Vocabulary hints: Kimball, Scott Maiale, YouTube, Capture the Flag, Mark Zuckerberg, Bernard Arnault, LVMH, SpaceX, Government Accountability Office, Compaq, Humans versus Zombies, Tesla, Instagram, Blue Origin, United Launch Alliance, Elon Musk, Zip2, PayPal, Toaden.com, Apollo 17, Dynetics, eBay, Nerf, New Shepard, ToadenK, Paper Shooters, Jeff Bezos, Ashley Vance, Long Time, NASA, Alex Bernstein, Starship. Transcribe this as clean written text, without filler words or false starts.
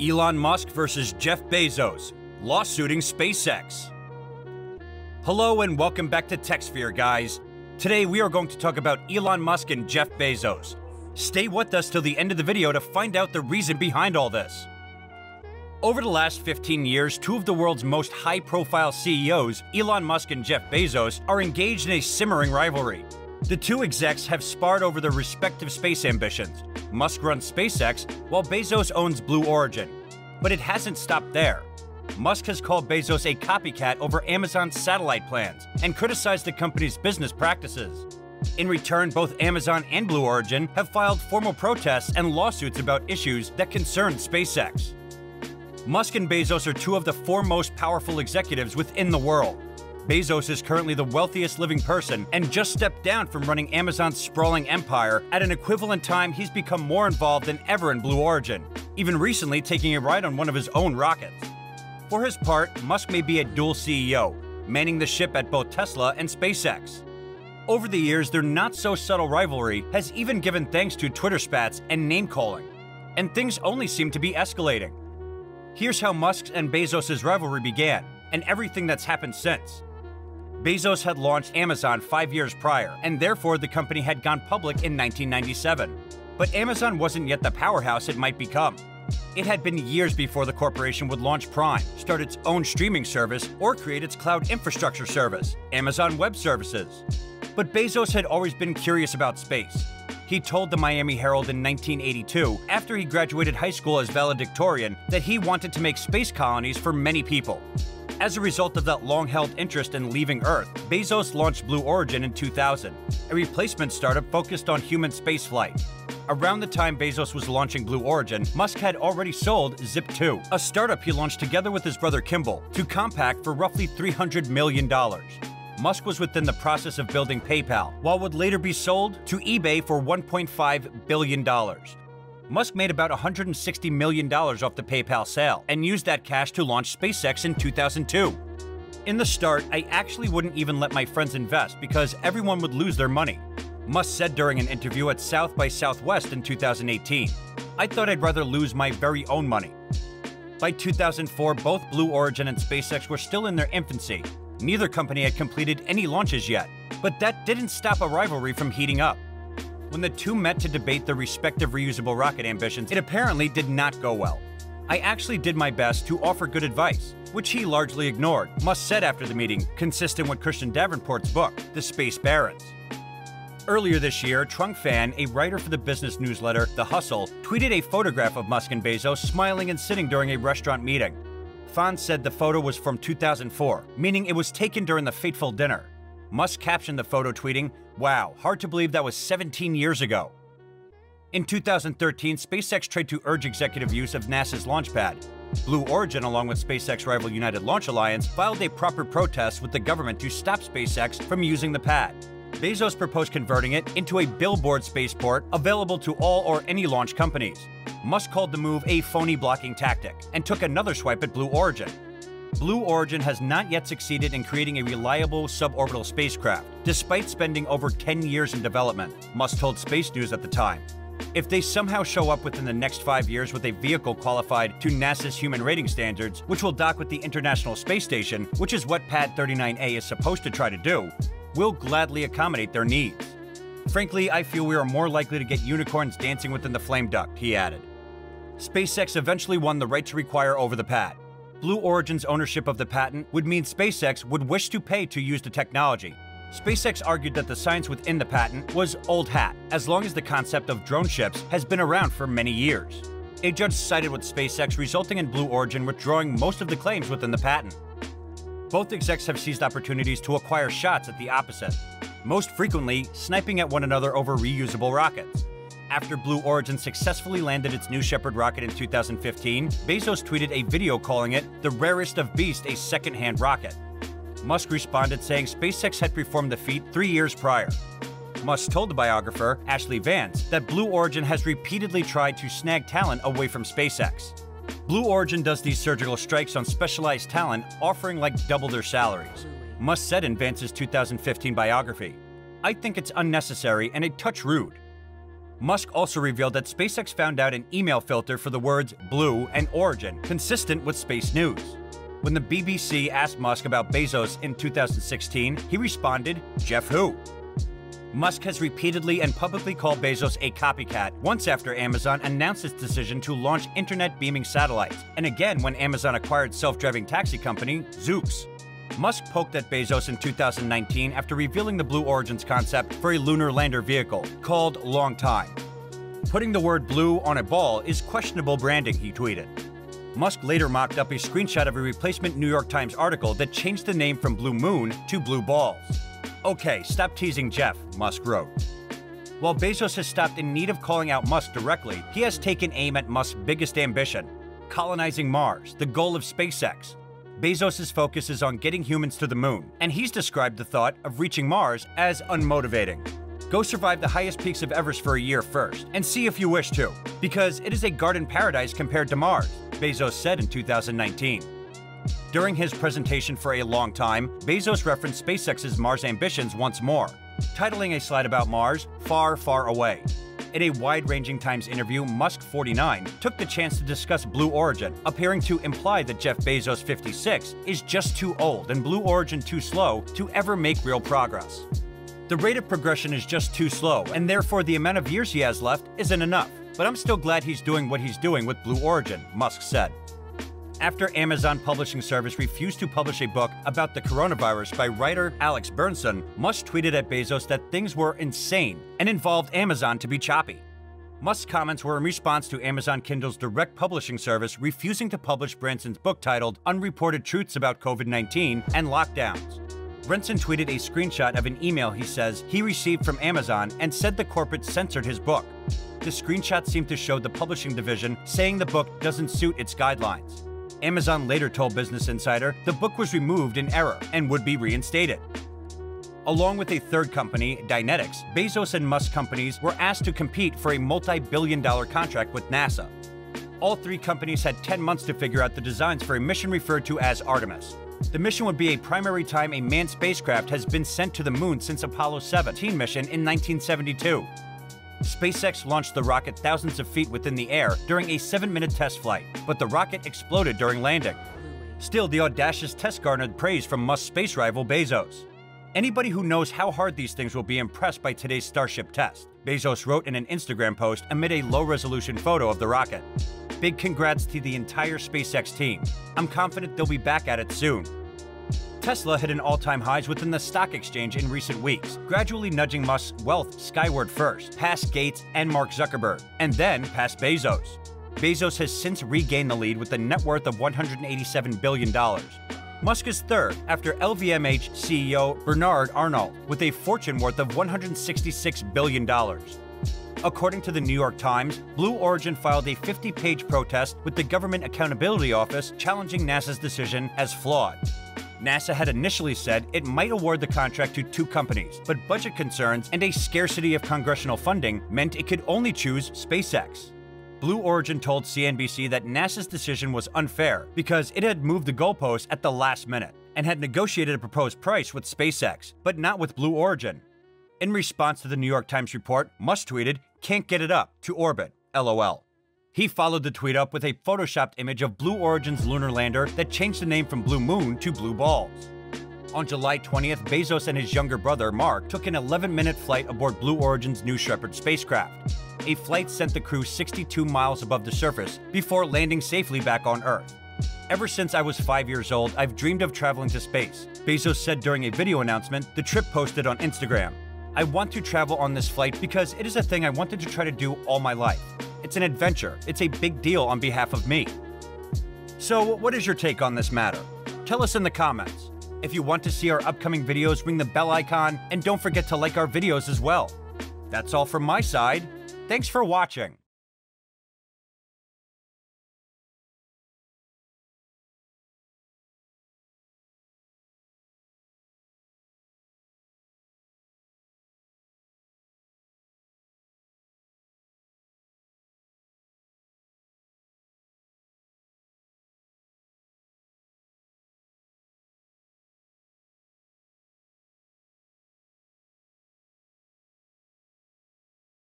Elon Musk versus Jeff Bezos, lawsuiting SpaceX. Hello and welcome back to TechSphere, guys. Today we are going to talk about Elon Musk and Jeff Bezos. Stay with us till the end of the video to find out the reason behind all this. Over the last 15 years, two of the world's most high-profile CEOs, Elon Musk and Jeff Bezos, are engaged in a simmering rivalry. The two execs have sparred over their respective space ambitions. Musk runs SpaceX, while Bezos owns Blue Origin. But it hasn't stopped there. Musk has called Bezos a copycat over Amazon's satellite plans and criticized the company's business practices. In return, both Amazon and Blue Origin have filed formal protests and lawsuits about issues that concern SpaceX. Musk and Bezos are two of the four most powerful executives within the world. Bezos is currently the wealthiest living person and just stepped down from running Amazon's sprawling empire. At an equivalent time, he's become more involved than ever in Blue Origin, even recently taking a ride on one of his own rockets. For his part, Musk may be a dual CEO, manning the ship at both Tesla and SpaceX. Over the years, their not-so-subtle rivalry has even given thanks to Twitter spats and name-calling, and things only seem to be escalating. Here's how Musk's and Bezos' rivalry began, and everything that's happened since. Bezos had launched Amazon 5 years prior, and therefore the company had gone public in 1997. But Amazon wasn't yet the powerhouse it might become. It had been years before the corporation would launch Prime, start its own streaming service, or create its cloud infrastructure service, Amazon Web Services. But Bezos had always been curious about space. He told the Miami Herald in 1982, after he graduated high school as valedictorian, that he wanted to make space colonies for many people. As a result of that long-held interest in leaving Earth, Bezos launched Blue Origin in 2000, a replacement startup focused on human spaceflight. Around the time Bezos was launching Blue Origin, Musk had already sold Zip2, a startup he launched together with his brother Kimball, to Compaq for roughly $300 million. Musk was within the process of building PayPal, while it would later be sold to eBay for $1.5 billion. Musk made about $160 million off the PayPal sale and used that cash to launch SpaceX in 2002. In the start, I actually wouldn't even let my friends invest because everyone would lose their money, Musk said during an interview at South by Southwest in 2018. I thought I'd rather lose my very own money. By 2004, both Blue Origin and SpaceX were still in their infancy. Neither company had completed any launches yet, but that didn't stop a rivalry from heating up. When the two met to debate their respective reusable rocket ambitions, it apparently did not go well. I actually did my best to offer good advice, which he largely ignored, Musk said after the meeting, consistent with Christian Davenport's book, The Space Barons. Earlier this year, Trung Fan, a writer for the business newsletter, The Hustle, tweeted a photograph of Musk and Bezos smiling and sitting during a restaurant meeting. Fan said the photo was from 2004, meaning it was taken during the fateful dinner. Musk captioned the photo tweeting, "Wow, hard to believe that was 17 years ago." In 2013, SpaceX tried to urge executive use of NASA's launch pad. Blue Origin, along with SpaceX rival United Launch Alliance, filed a proper protest with the government to stop SpaceX from using the pad. Bezos proposed converting it into a billboard spaceport available to all or any launch companies. Musk called the move a phony blocking tactic and took another swipe at Blue Origin. Blue Origin has not yet succeeded in creating a reliable suborbital spacecraft, despite spending over 10 years in development, Musk told Space News at the time. If they somehow show up within the next 5 years with a vehicle qualified to NASA's human rating standards, which will dock with the International Space Station, which is what Pad 39A is supposed to try to do, we'll gladly accommodate their needs. Frankly, I feel we are more likely to get unicorns dancing within the flame duct, he added. SpaceX eventually won the right to require over the pad. Blue Origin's ownership of the patent would mean SpaceX would wish to pay to use the technology. SpaceX argued that the science within the patent was old hat, as long as the concept of drone ships has been around for many years. A judge sided with SpaceX, resulting in Blue Origin withdrawing most of the claims within the patent. Both execs have seized opportunities to acquire shots at the opposite, most frequently sniping at one another over reusable rockets. After Blue Origin successfully landed its New Shepard rocket in 2015, Bezos tweeted a video calling it the rarest of beasts, a second-hand rocket. Musk responded saying SpaceX had performed the feat 3 years prior. Musk told the biographer, Ashley Vance, that Blue Origin has repeatedly tried to snag talent away from SpaceX. Blue Origin does these surgical strikes on specialized talent, offering like double their salaries, Musk said in Vance's 2015 biography. I think it's unnecessary and a touch rude. Musk also revealed that SpaceX found out an email filter for the words Blue and Origin, consistent with Space News. When the BBC asked Musk about Bezos in 2016, he responded, "Jeff who?" Musk has repeatedly and publicly called Bezos a copycat, once after Amazon announced its decision to launch internet-beaming satellites, and again when Amazon acquired self-driving taxi company Zoox. Musk poked at Bezos in 2019 after revealing the Blue Origin's concept for a lunar lander vehicle called Long Time. "Putting the word blue on a ball is questionable branding," he tweeted. Musk later mocked up a screenshot of a replacement New York Times article that changed the name from Blue Moon to Blue Balls. "Okay, stop teasing Jeff," Musk wrote. While Bezos has stopped in need of calling out Musk directly, he has taken aim at Musk's biggest ambition, colonizing Mars, the goal of SpaceX. Bezos' focus is on getting humans to the moon, and he's described the thought of reaching Mars as unmotivating. "Go survive the highest peaks of Everest for a year first, and see if you wish to, because it is a garden paradise compared to Mars," Bezos said in 2019. During his presentation for a long time, Bezos referenced SpaceX's Mars ambitions once more, titling a slide about Mars, "Far, Far Away." In a wide-ranging Times interview, Musk, 49, took the chance to discuss Blue Origin, appearing to imply that Jeff Bezos, 56, is just too old and Blue Origin too slow to ever make real progress. "The rate of progression is just too slow, and therefore the amount of years he has left isn't enough. But I'm still glad he's doing what he's doing with Blue Origin," Musk said. After Amazon Publishing Service refused to publish a book about the coronavirus by writer Alex Bernstein, Musk tweeted at Bezos that things were insane and involved Amazon to be choppy. Musk's comments were in response to Amazon Kindle's direct publishing service refusing to publish Branson's book titled Unreported Truths About COVID-19 and Lockdowns. Bernstein tweeted a screenshot of an email he says he received from Amazon and said the corporate censored his book. The screenshot seemed to show the publishing division saying the book doesn't suit its guidelines. Amazon later told Business Insider the book was removed in error and would be reinstated. Along with a third company, Dynetics, Bezos and Musk companies were asked to compete for a multi-billion-dollar contract with NASA. All three companies had 10 months to figure out the designs for a mission referred to as Artemis. The mission would be a primary time a manned spacecraft has been sent to the moon since Apollo 17 mission in 1972. SpaceX launched the rocket thousands of feet within the air during a 7-minute test flight, but the rocket exploded during landing. Still, the audacious test garnered praise from Musk's space rival Bezos. "Anybody who knows how hard these things will be impressed by today's Starship test," Bezos wrote in an Instagram post amid a low-resolution photo of the rocket. "Big congrats to the entire SpaceX team. I'm confident they'll be back at it soon." Tesla hit an all-time highs within the stock exchange in recent weeks, gradually nudging Musk's wealth skyward first, past Gates and Mark Zuckerberg, and then past Bezos. Bezos has since regained the lead with a net worth of $187 billion. Musk is third after LVMH CEO Bernard Arnault with a fortune worth of $166 billion. According to the New York Times, Blue Origin filed a 50-page protest with the Government Accountability Office challenging NASA's decision as flawed. NASA had initially said it might award the contract to two companies, but budget concerns and a scarcity of congressional funding meant it could only choose SpaceX. Blue Origin told CNBC that NASA's decision was unfair because it had moved the goalposts at the last minute and had negotiated a proposed price with SpaceX, but not with Blue Origin. In response to the New York Times report, Musk tweeted, "Can't get it up to orbit, LOL." He followed the tweet up with a photoshopped image of Blue Origin's lunar lander that changed the name from Blue Moon to Blue Balls. On July 20th, Bezos and his younger brother, Mark, took an 11-minute flight aboard Blue Origin's New Shepard spacecraft. A flight sent the crew 62 miles above the surface before landing safely back on Earth. "Ever since I was 5 years old, I've dreamed of traveling to space," Bezos said during a video announcement the trip posted on Instagram. "I want to travel on this flight because it is a thing I wanted to try to do all my life. It's an adventure. It's a big deal on behalf of me." So what is your take on this matter? Tell us in the comments. If you want to see our upcoming videos, ring the bell icon and don't forget to like our videos as well. That's all from my side. Thanks for watching.